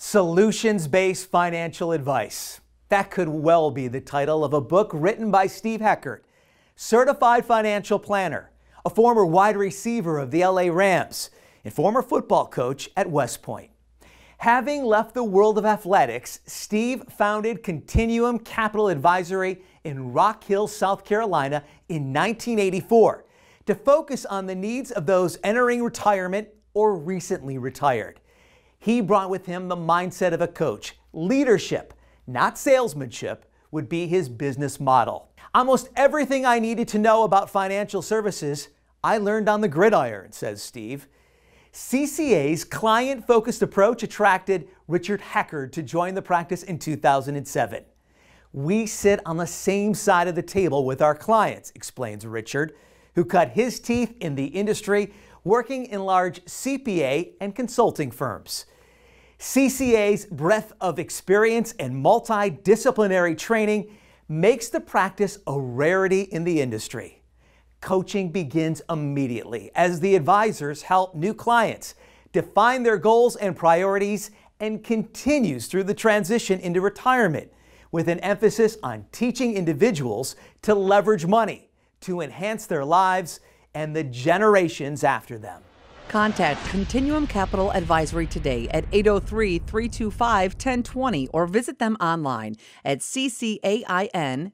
Solutions-Based Financial Advice. That could well be the title of a book written by Steve Heckard, Certified Financial Planner, a former wide receiver of the LA Rams, and former football coach at West Point. Having left the world of athletics, Steve founded Continuum Capital Advisory in Rock Hill, South Carolina in 1984 to focus on the needs of those entering retirement or recently retired. He brought with him the mindset of a coach. Leadership, not salesmanship, would be his business model. Almost everything I needed to know about financial services, I learned on the gridiron, says Steve. CCA's client-focused approach attracted Richard Heckard to join the practice in 2007. We sit on the same side of the table with our clients, explains Richard, who cut his teeth in the industry working in large CPA and consulting firms. CCA's breadth of experience and multidisciplinary training makes the practice a rarity in the industry. Coaching begins immediately as the advisors help new clients define their goals and priorities and continues through the transition into retirement with an emphasis on teaching individuals to leverage money to enhance their lives and the generations after them. Contact Continuum Capital Advisory today at 803-325-1020 or visit them online at ccainvest.com.